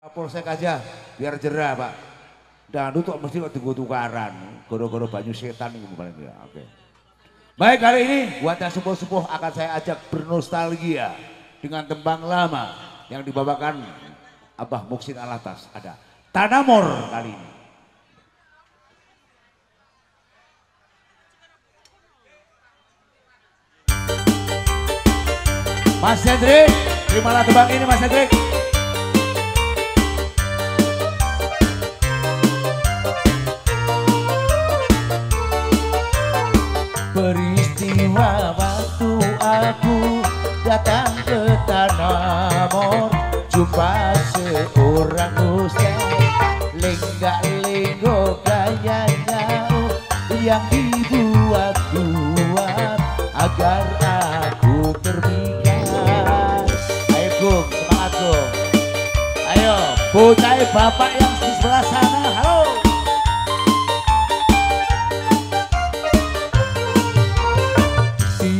Polsek aja biar jerah, Pak. Dangdut kok mesti kok digo tukaran, goro-goro banyu setan gitu paling ya. Oke. Baik, hari ini buat yang sepuh-sepuh akan saya ajak bernostalgia dengan tembang lama yang dibawakan Abah Muksin Alatas. Ada Tanamor kali ini. Mas Cedric, terimalah tembang ini Mas Cedric. Peristiwa waktu aku datang ke Tanamor, jumpa seorang ustaz lenggak-lenggok gayanya yang dibuat-buat agar aku terbiasa. Ayo Gum, semangat Gum. Ayo bocah bapak yang di sebelah sana, halo.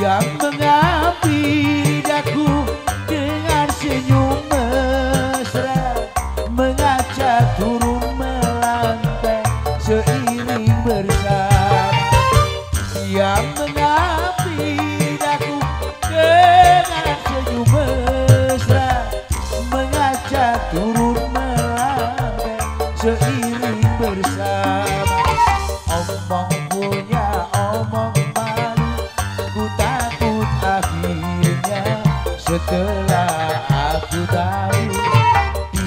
Yang menghampiri aku dengan senyum mesra, mengajak turun melantai seiring bersama. Yang menghampiri aku dengan senyum mesra, mengajak turun melantai seiring bersama. Omong punya omong setelah aku tahu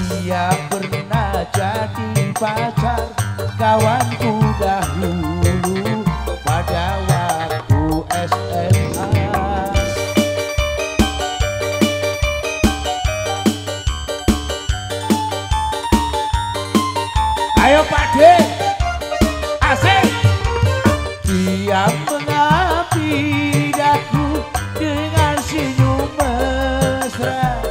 dia pernah jadi pacar kawanku dahulu pada waktu SMA. Ayo Pak D, asik. Dia mengabdi aku dengan senyum mesra,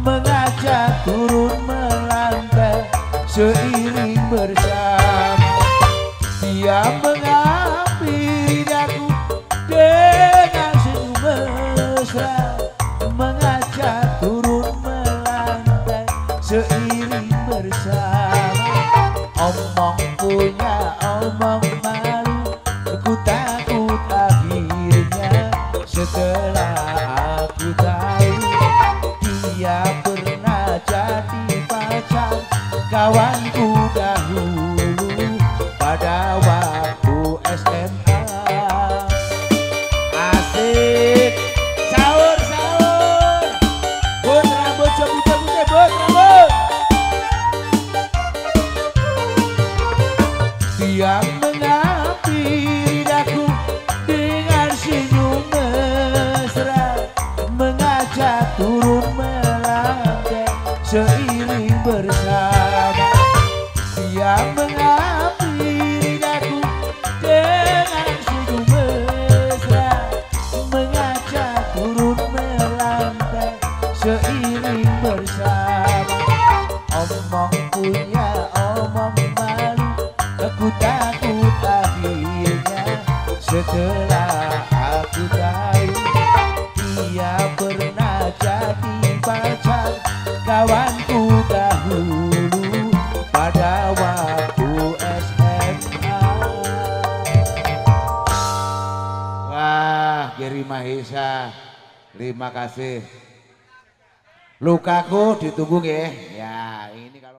mengajak turun melantai seiring bersama. Dia menghampiri aku dengan senyum mesra, mengajak turun melantai seiring bersama. Omong punya omong malu, aku takut akhirnya setelah aku tahu dia pernah jadi pacar kawanku dahulu pada waktu SMA. Asik, sahur sahur, but rambut cabut cabut but rambut. Dia menghampiri aku dengan senyum mesra, mengajak turun melantai seiring bersama. Dia menghampiri aku dengan senyum mesra, mengajak turun melantai seiring bersama. Omong punya omong malu, aku takut akhirnya setelah aku tahu dia pernah jadi pacar kawanku dahulu pada waktu SMA. Wah, Giri Mahesa, terima kasih. Lukaku ditunggu ya. Ya, ini kalau